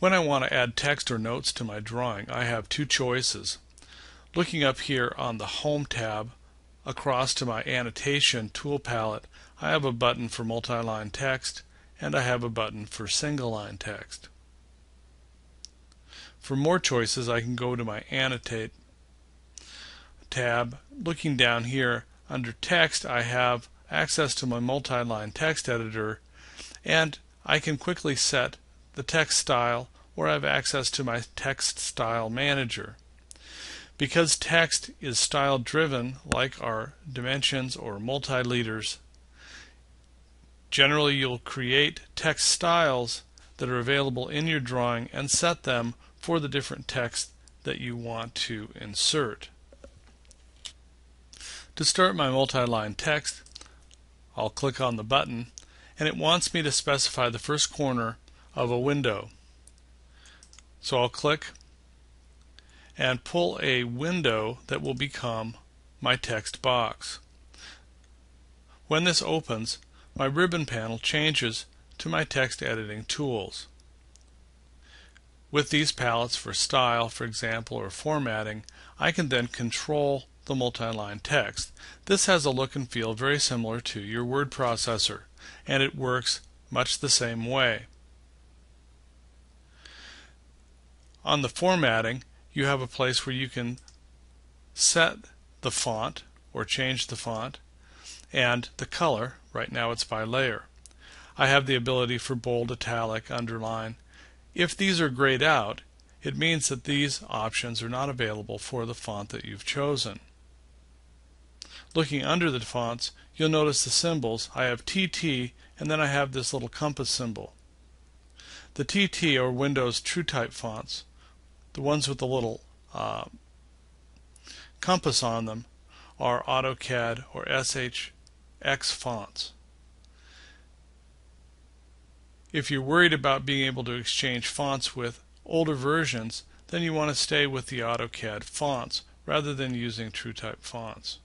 When I want to add text or notes to my drawing, I have two choices. Looking up here on the Home tab, across to my Annotation tool palette, I have a button for multi-line text, and I have a button for single-line text. For more choices, I can go to my Annotate tab. Looking down here, under Text, I have access to my multi-line text editor, and I can quickly set the text style, or I have access to my text style manager. Because text is style driven, like our dimensions or multi-leaders, generally you'll create text styles that are available in your drawing and set them for the different text that you want to insert. To start my multi-line text, I'll click on the button, and it wants me to specify the first corner of a window. So I'll click and pull a window that will become my text box. When this opens, my ribbon panel changes to my text editing tools. With these palettes for style, for example, or formatting, I can then control the multi-line text. This has a look and feel very similar to your word processor, and it works much the same way. On the formatting, you have a place where you can set the font or change the font and the color. Right now it's by layer. I have the ability for bold, italic, underline. If these are grayed out, it means that these options are not available for the font that you've chosen. Looking under the fonts, you'll notice the symbols. I have TT, and then I have this little compass symbol. The TT, or Windows TrueType fonts, the ones with the little compass on them, are AutoCAD or SHX fonts. If you're worried about being able to exchange fonts with older versions, then you want to stay with the AutoCAD fonts rather than using TrueType fonts.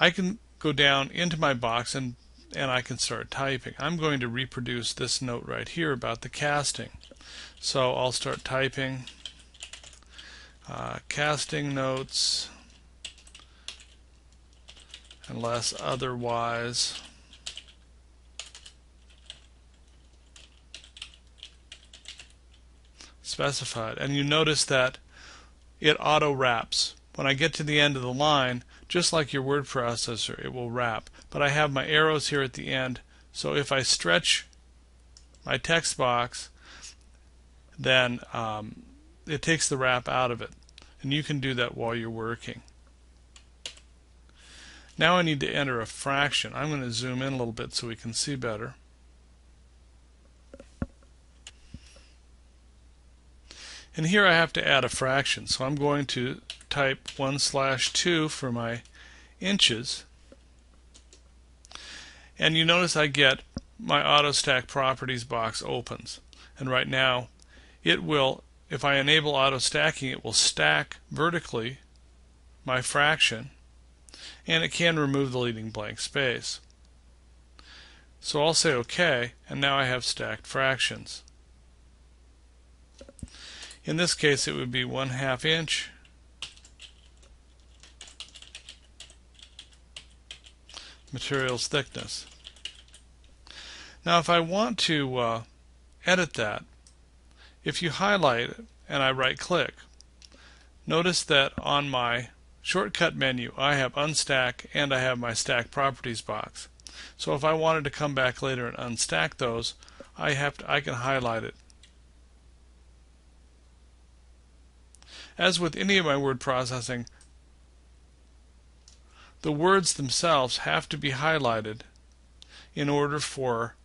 I can go down into my box and I can start typing. I'm going to reproduce this note right here about the casting. So I'll start typing casting notes unless otherwise specified. And you notice that it auto wraps. When I get to the end of the line, just like your word processor, it will wrap. But I have my arrows here at the end, so if I stretch my text box, then it takes the wrap out of it. And you can do that while you're working. Now I need to enter a fraction. I'm going to zoom in a little bit so we can see better. And here I have to add a fraction, so I'm going to type 1/2 for my inches. And you notice I get my AutoStack properties box opens. And right now it will, if I enable auto stacking, it will stack vertically my fraction, and it can remove the leading blank space. So I'll say OK, and now I have stacked fractions. In this case it would be 1/2 inch materials thickness. Now if I want to edit that, if you highlight it and I right click, notice that on my shortcut menu I have unstack and I have my stack properties box. So if I wanted to come back later and unstack those, I can highlight it. As with any of my word processing, the words themselves have to be highlighted in order for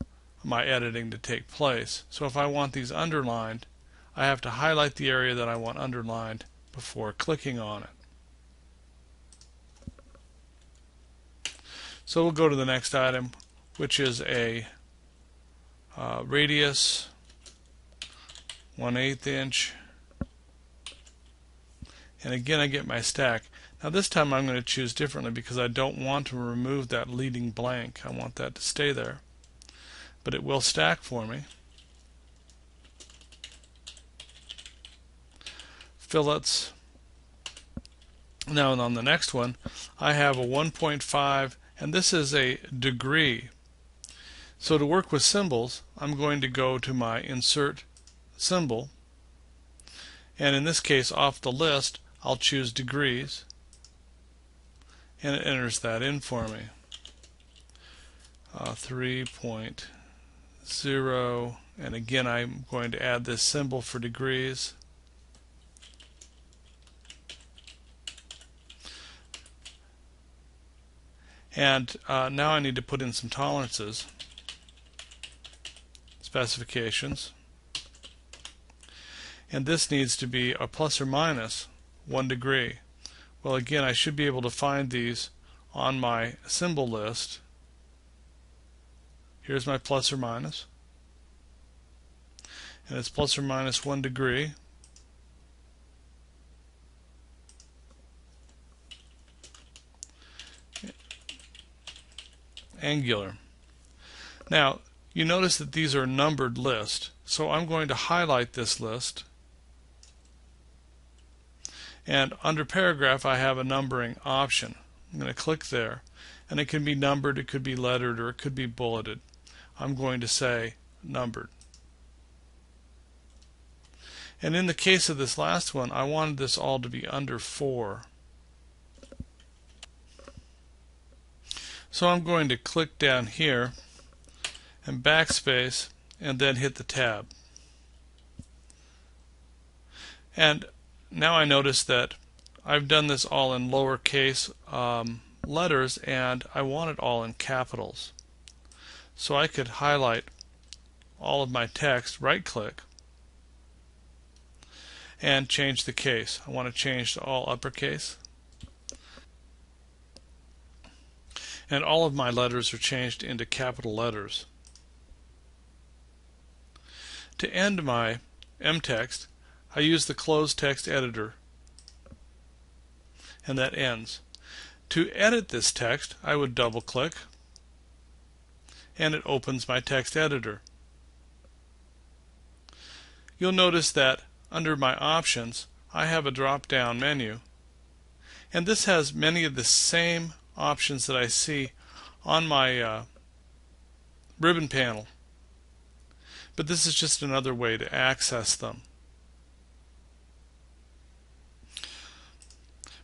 my editing to take place. So if I want these underlined, I have to highlight the area that I want underlined before clicking on it. So we'll go to the next item, which is a radius, 1/8 inch, and again I get my stack. Now this time I'm going to choose differently because I don't want to remove that leading blank. I want that to stay there, but it will stack for me. Fillets. Now and on the next one I have a 1.5, and this is a degree. So to work with symbols, I'm going to go to my insert symbol, and in this case off the list I'll choose degrees, and it enters that in for me. 3.0, and again I'm going to add this symbol for degrees. And now I need to put in some tolerances, specifications, and this needs to be a plus or minus 1 degree. Well, again, I should be able to find these on my symbol list. Here's my plus or minus, and it's plus or minus 1 degree. Angular. Now you notice that these are numbered lists, so I'm going to highlight this list, and under paragraph I have a numbering option. I'm going to click there, and it can be numbered, it could be lettered, or it could be bulleted. I'm going to say numbered. And in the case of this last one, I wanted this all to be under 4. So I'm going to click down here and backspace and then hit the tab. And now I notice that I've done this all in lowercase letters, and I want it all in capitals. So I could highlight all of my text, right click, and change the case. I want to change to all uppercase. And all of my letters are changed into capital letters. To end my MTEXT, I use the closed text editor, and that ends. To edit this text, I would double click, and it opens my text editor. You'll notice that under my options I have a drop down menu, and this has many of the same options that I see on my ribbon panel, but this is just another way to access them.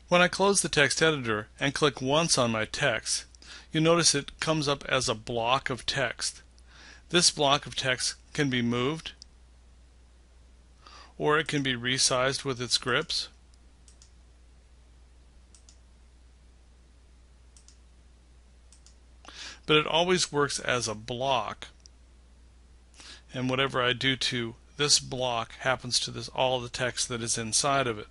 When I close the text editor and click once on my text, you notice it comes up as a block of text. This block of text can be moved, or it can be resized with its grips. But it always works as a block, and whatever I do to this block happens to this all the text that is inside of it.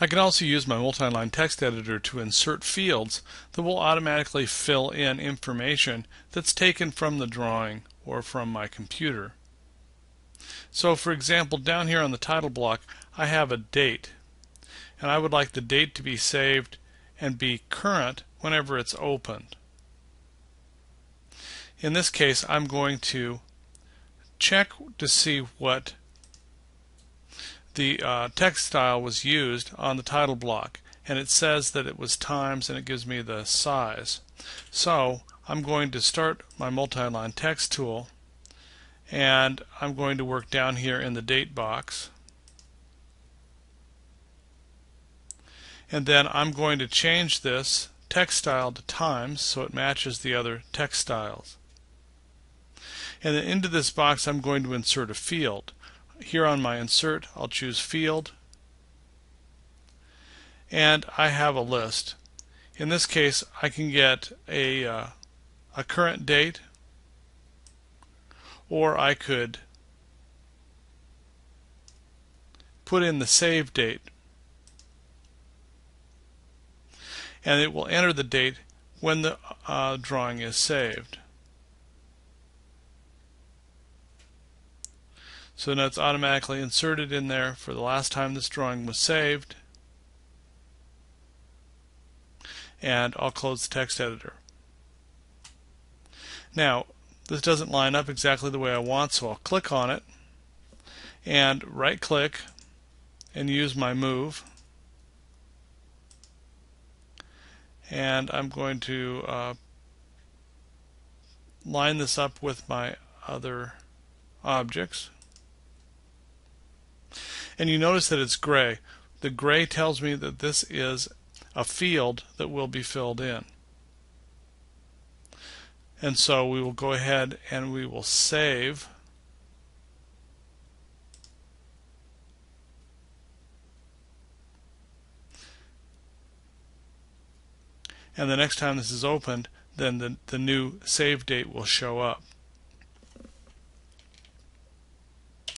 I can also use my multi-line text editor to insert fields that will automatically fill in information that's taken from the drawing or from my computer. So for example, down here on the title block I have a date, and I would like the date to be saved and be current whenever it's opened. In this case, I'm going to check to see what the text style was used on the title block, and it says that it was times, and it gives me the size. So I'm going to start my multi-line text tool, and I'm going to work down here in the date box. And then I'm going to change this text style to times so it matches the other text styles. And then into this box I'm going to insert a field. Here on my insert I'll choose field, and I have a list. In this case I can get a current date, or I could put in the save date, and it will enter the date when the drawing is saved. So now it's automatically inserted in there for the last time this drawing was saved. And I'll close the text editor. Now, this doesn't line up exactly the way I want, so I'll click on it and right click and use my move. And I'm going to line this up with my other objects. And you notice that it's gray. The gray tells me that this is a field that will be filled in. And so we will go ahead and we will save. And the next time this is opened, then the new save date will show up.